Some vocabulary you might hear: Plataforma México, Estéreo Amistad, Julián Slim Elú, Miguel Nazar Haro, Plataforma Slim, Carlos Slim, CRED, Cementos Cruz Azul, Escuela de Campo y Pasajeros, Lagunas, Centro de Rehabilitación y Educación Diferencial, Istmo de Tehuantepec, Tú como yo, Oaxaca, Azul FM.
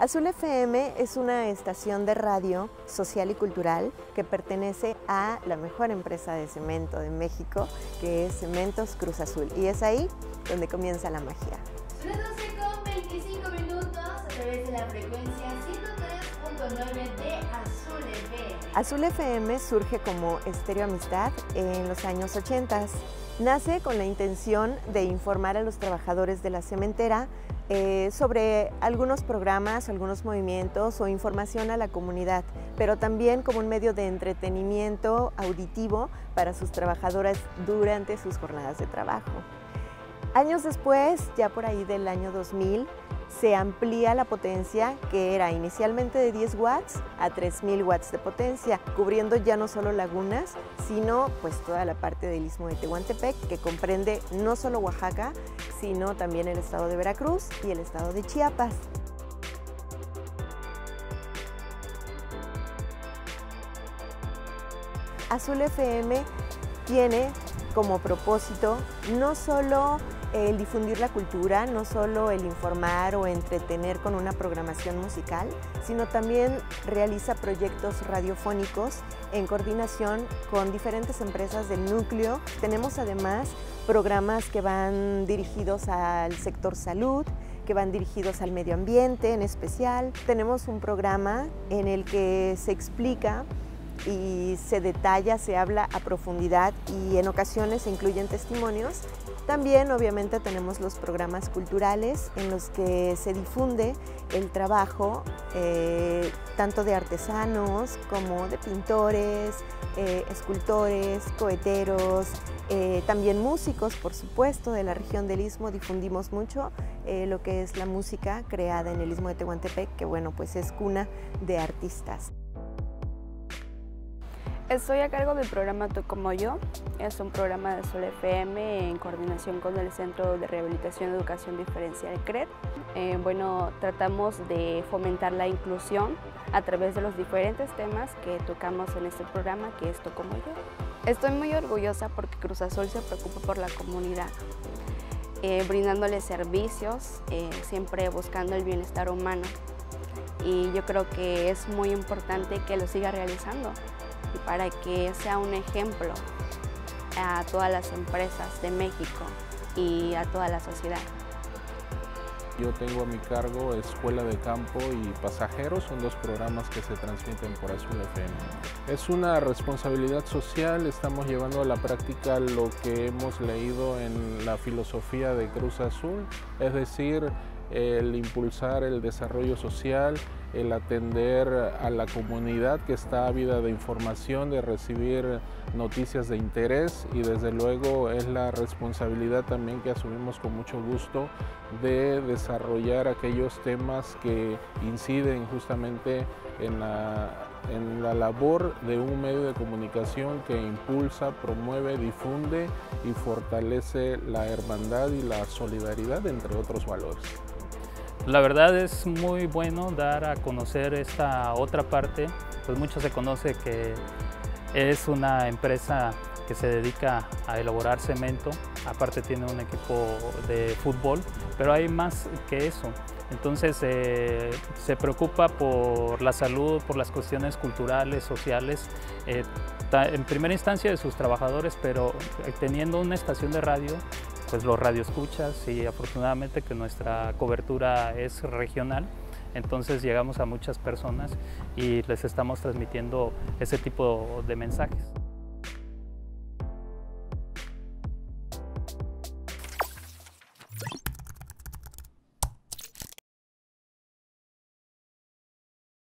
Azul FM es una estación de radio social y cultural que pertenece a la mejor empresa de cemento de México, que es Cementos Cruz Azul, y es ahí donde comienza la magia. Son las 12:25 a través de la frecuencia 103.9 de Azul FM. Azul FM surge como Estéreo Amistad en los años 80. Nace con la intención de informar a los trabajadores de la cementera sobre algunos programas, algunos movimientos o información a la comunidad, pero también como un medio de entretenimiento auditivo para sus trabajadoras durante sus jornadas de trabajo. Años después, ya por ahí del año 2000, se amplía la potencia, que era inicialmente de 10 watts a 3000 watts de potencia, cubriendo ya no solo lagunas, sino pues toda la parte del Istmo de Tehuantepec, que comprende no solo Oaxaca, sino también el estado de Veracruz y el estado de Chiapas. Azul FM tiene como propósito no solo el difundir la cultura, no solo el informar o entretener con una programación musical, sino también realiza proyectos radiofónicos en coordinación con diferentes empresas del núcleo. Tenemos además programas que van dirigidos al sector salud, que van dirigidos al medio ambiente en especial. Tenemos un programa en el que se explica y se detalla, se habla a profundidad y en ocasiones se incluyen testimonios. También obviamente tenemos los programas culturales en los que se difunde el trabajo tanto de artesanos como de pintores, escultores, coheteros, también músicos, por supuesto, de la región del Istmo. Difundimos mucho lo que es la música creada en el Istmo de Tehuantepec, que bueno, pues es cuna de artistas. Estoy a cargo del programa Tú como yo. Es un programa de Azul FM en coordinación con el Centro de Rehabilitación y Educación Diferencial, CRED. Tratamos de fomentar la inclusión a través de los diferentes temas que tocamos en este programa, que es Tú como yo. Estoy muy orgullosa porque Cruz Azul se preocupa por la comunidad, brindándoles servicios, siempre buscando el bienestar humano. Y yo creo que es muy importante que lo siga realizando, y para que sea un ejemplo a todas las empresas de México y a toda la sociedad. Yo tengo a mi cargo Escuela de Campo y Pasajeros, son dos programas que se transmiten por Azul FM. Es una responsabilidad social, estamos llevando a la práctica lo que hemos leído en la filosofía de Cruz Azul, es decir, el impulsar el desarrollo social, el atender a la comunidad que está ávida de información, de recibir noticias de interés, y desde luego es la responsabilidad también que asumimos con mucho gusto de desarrollar aquellos temas que inciden justamente en la labor de un medio de comunicación que impulsa, promueve, difunde y fortalece la hermandad y la solidaridad, entre otros valores. La verdad es muy bueno dar a conocer esta otra parte, pues mucho se conoce que es una empresa que se dedica a elaborar cemento, aparte tiene un equipo de fútbol, pero hay más que eso. Entonces se preocupa por la salud, por las cuestiones culturales, sociales, en primera instancia de sus trabajadores, pero teniendo una estación de radio, pues los radioescuchas, y afortunadamente que nuestra cobertura es regional, entonces llegamos a muchas personas y les estamos transmitiendo ese tipo de mensajes.